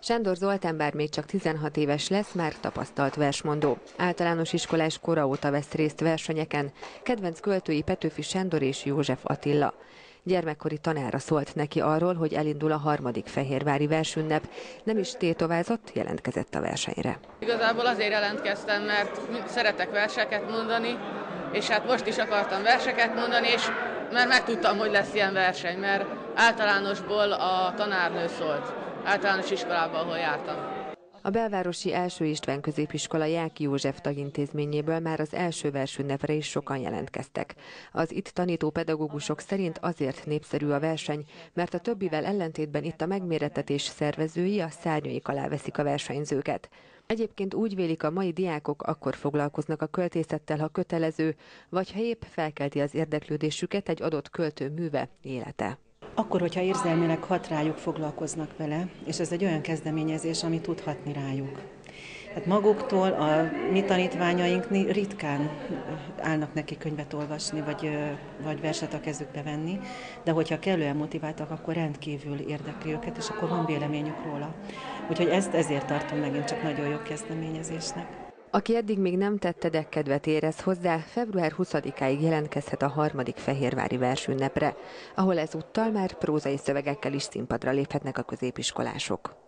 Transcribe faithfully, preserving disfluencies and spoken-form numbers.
Sándor Zoltán bár még csak tizenhat éves lesz, már tapasztalt versmondó. Általános iskolás kora óta vesz részt versenyeken. Kedvenc költői Petőfi Sándor és József Attila. Gyermekkori tanára szólt neki arról, hogy elindul a harmadik fehérvári versünnep. Nem is tétovázott, jelentkezett a versenyre. Igazából azért jelentkeztem, mert szeretek verseket mondani, és hát most is akartam verseket mondani, és mert megtudtam, hogy lesz ilyen verseny, mert általánosból a tanárnő szólt, általános iskolában, ahol jártam. A belvárosi első István középiskola Jáki József tagintézményéből már az első versünnepre is sokan jelentkeztek. Az itt tanító pedagógusok szerint azért népszerű a verseny, mert a többivel ellentétben itt a megmérettetés szervezői a szárnyaik alá veszik a versenyzőket. Egyébként úgy vélik, a mai diákok akkor foglalkoznak a költészettel, ha kötelező, vagy ha épp felkelti az érdeklődésüket egy adott költő műve, élete. Akkor, hogyha érzelmileg hat rájuk, foglalkoznak vele, és ez egy olyan kezdeményezés, ami tudhatni rájuk. Hát maguktól a mi tanítványaink ritkán állnak neki könyvet olvasni, vagy, vagy verset a kezükbe venni, de hogyha kellően motiváltak, akkor rendkívül érdekli őket, és akkor van véleményük róla. Úgyhogy ezt ezért tartom megint csak nagyon jó kezdeményezésnek. Aki eddig még nem tette, de kedvet érez hozzá, február huszadikáig jelentkezhet a harmadik fehérvári versünnepre, ahol ezúttal már prózai szövegekkel is színpadra léphetnek a középiskolások.